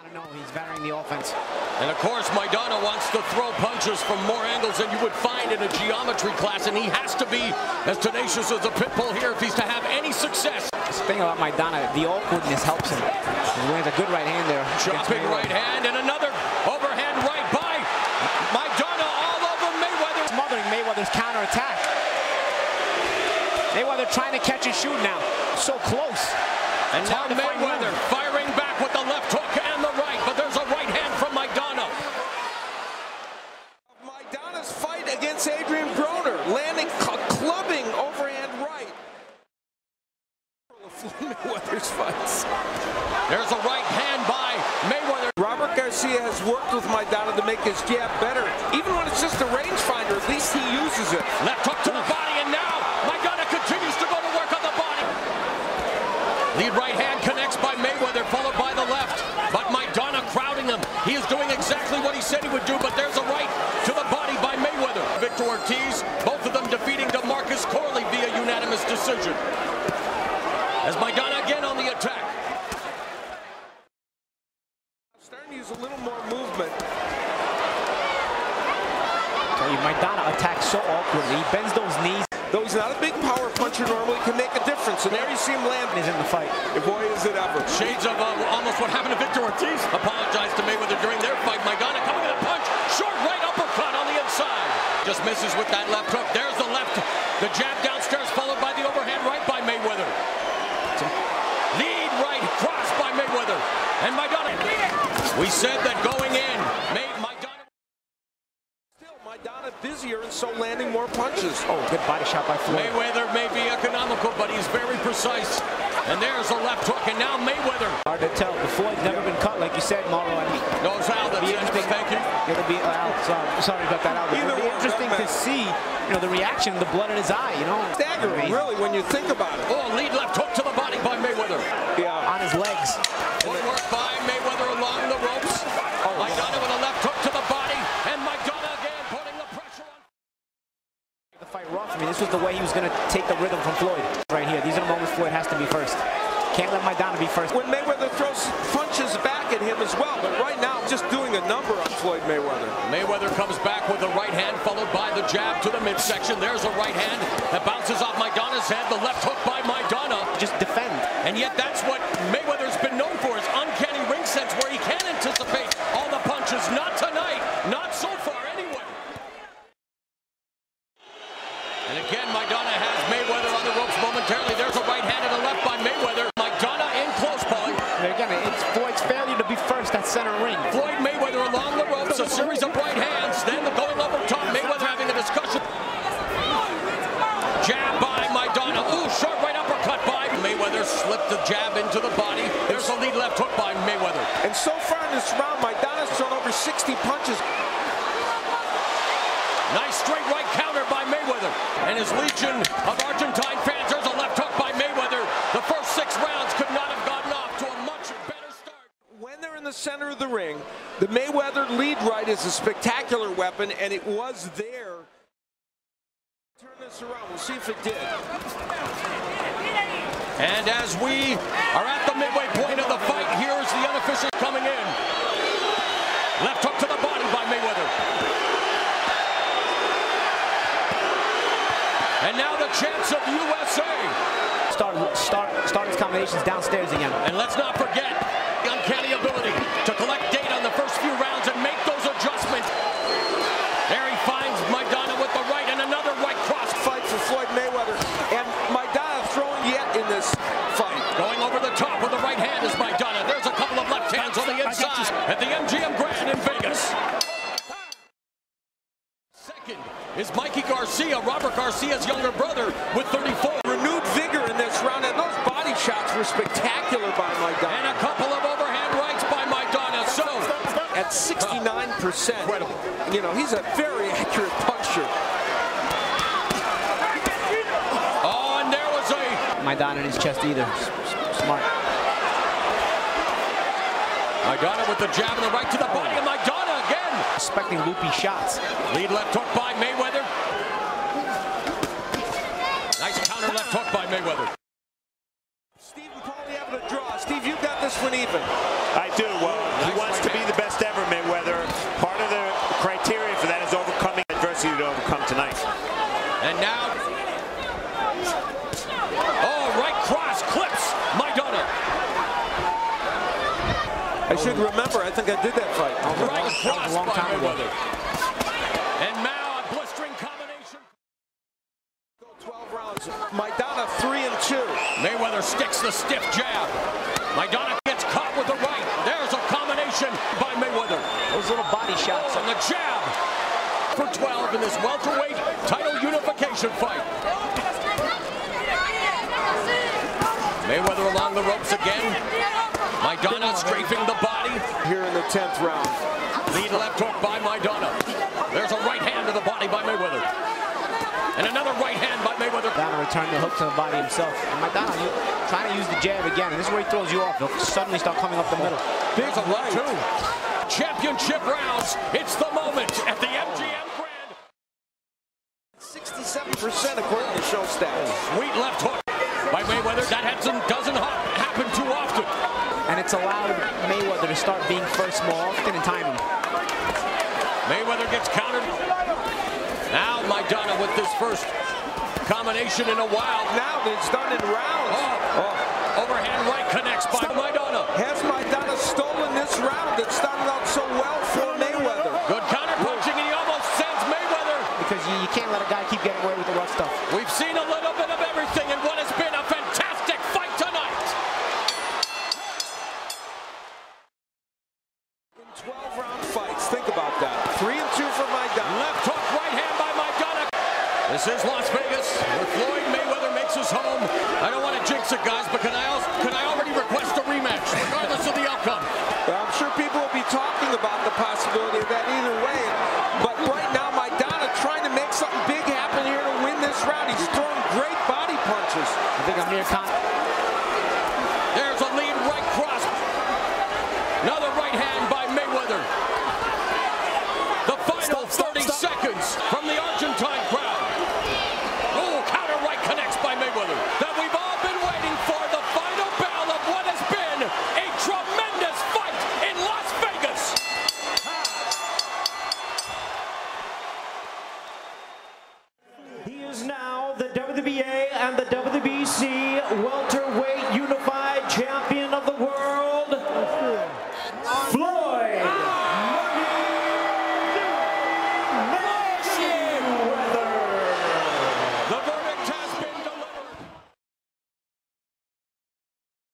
Maidana, no, he's varying the offense. And of course, Maidana wants to throw punches from more angles than you would find in a geometry class, and he has to be as tenacious as a pit bull here if he's to have any success. This thing about Maidana, the awkwardness helps him. He has a good right hand there. Chopping right hand and another overhand right by Maidana, all over Mayweather. Smothering Mayweather's counterattack. Mayweather trying to catch and shoot now. So close. And now Mayweather firing back with the left hook and the right, but there's a right hand from Maidana. Maidana's fight against Adrian Broner, landing clubbing overhand right. Mayweather's fights. There's a right hand by Mayweather. Robert Garcia has worked with Maidana to make his jab better. Even when it's just a rangefinder, at least he uses it. Left hook to the body, and now Maidana continues to go to work on the body. Lead right hand connects by Mayweather, followed by the left. But Maidana crowding him. He is doing exactly what he said he would do, but there's a right to the body by Mayweather. Victor Ortiz, both of them defeating DeMarcus Corley via unanimous decision. As Maidana again on the attack. Starting to use a little more movement. Maidana attacks so awkwardly. He bends those knees. Though he's not a big power puncher normally, can make a difference. And there you see him land. He's in the fight. Boy, is it ever. Shades of almost what happened to Victor Ortiz. Apologized to Mayweather during their fight. Maidana coming to the punch. Short right uppercut on the inside. Just misses with that left hook. There's the left. The jab downstairs followed by the overhand right by Mayweather. Lead right cross by Mayweather. And Maidana. We said that going in made Maidana. Maidana busier and so landing more punches. Oh, good body shot by Floyd. Mayweather may be economical, but he's very precise. And there's a left hook, and now Mayweather. Hard to tell. Floyd's never been cut, like you said, Mauro. Knows how. That's interesting. Thank you. It'll be out. Sorry about that. It'll be interesting to see, you know, the reaction, the blood in his eye. You know, staggering, really, when you think about it. Oh, lead left hook to the body by Mayweather. Yeah, on his legs. Good work by Mayweather along the ropes. Oh, Maidana with a left hook to the body, and Maidana again putting the pressure on. The fight rough. I mean, this was the way he was going to take the rhythm from Floyd. Right here, these are the moments Floyd has to be first. Can't let Maidana be first. When Mayweather throws punches back at him as well, but right now just doing a number on Floyd Mayweather. Mayweather comes back with a right hand followed by the jab to the midsection. There's a right hand that bounces off Maidana's head. The left hook by Maidana. Just defend. And yet that's what Mayweather's been known for, is uncanny ring sense, where he can anticipate all the punches. Not tonight. Not so far, anyway. And again, Maidana has Mayweather on the ropes momentarily. There's a right hand and a left by Mayweather. Again, it's Floyd's failure to be first at center ring. Floyd Mayweather along the ropes, a series of right hands, then the going over top. Mayweather having a discussion. Jab by Maidana. Ooh, short right uppercut by Mayweather. Slipped the jab into the body. There's a lead left hook by Mayweather. And so far in this round, Maidana's thrown over 60 punches. Nice straight right counter by Mayweather. And his legion of Argentine fans. There's a left hook by Mayweather. The first 6 rounds could not have gotten off to a much better start. When they're in the center of the ring, the Mayweather lead right is a spectacular weapon, and it was there. Turn this around. We'll see if it did. And as we are at the midway point of the fight, here's the unofficial coming in. Left hook to the body by Mayweather. And now the champs of USA. Start his combinations downstairs again. And let's not forget the uncanny ability to collect data on the first few rounds and make those adjustments. There he finds Maidana with the right and another right cross. Fight for Floyd Mayweather. And Maidana throwing yet in this fight. Going over the top with the right hand is Maidana. There's a couple of left hands on the inside at the MGM Grand in Vegas. Second is Mikey Garcia, Robert Garcia's younger brother, with 34. Renewed vigor in this round, and those body shots were spectacular by Maidana. And a couple of overhand rights by Maidana. So, at 69%, incredible. You know, he's a very accurate puncher. Oh, and there was a... Maidana in his chest either. Smart. Maidana with the jab and the right to the body, and Maidana again. Expecting loopy shots. Lead left hook by Mayweather. Left hook by Mayweather. Steve and Paulie having a draw. Steve, you've got this one even. I do. Well, nice to be the best ever, Mayweather. Part of the criteria for that is overcoming adversity to overcome tonight. And now, oh, right cross clips Maidana. I should remember. I think I did that fight. Right cross by Mayweather. And now a blistering combination. 12 rounds. Maidana 3-2. Mayweather sticks the stiff jab. Maidana gets caught with the right. There's a combination by Mayweather. Those little body shots on the jab. For 12 in this welterweight title unification fight. Mayweather along the ropes again. Maidana strafing the body. Here in the 10th round. Lead left hook by Maidana. There's a right hand to the body by Mayweather. And another right hand by Mayweather. Maidana returned the hook to the body himself. And Maidana trying to use the jab again. And this is where he throws you off. He'll suddenly start coming up the middle. There's a right two. Championship rounds. It's the moment at the MGM Grand. 67% according to show stats. Sweet left hook by Mayweather. That doesn't happen too often. And it's allowed Mayweather to start being first more often and time him. Mayweather gets countered. Now Maidana with this first combination in a while. Now they're starting rounds. Oh. Oh.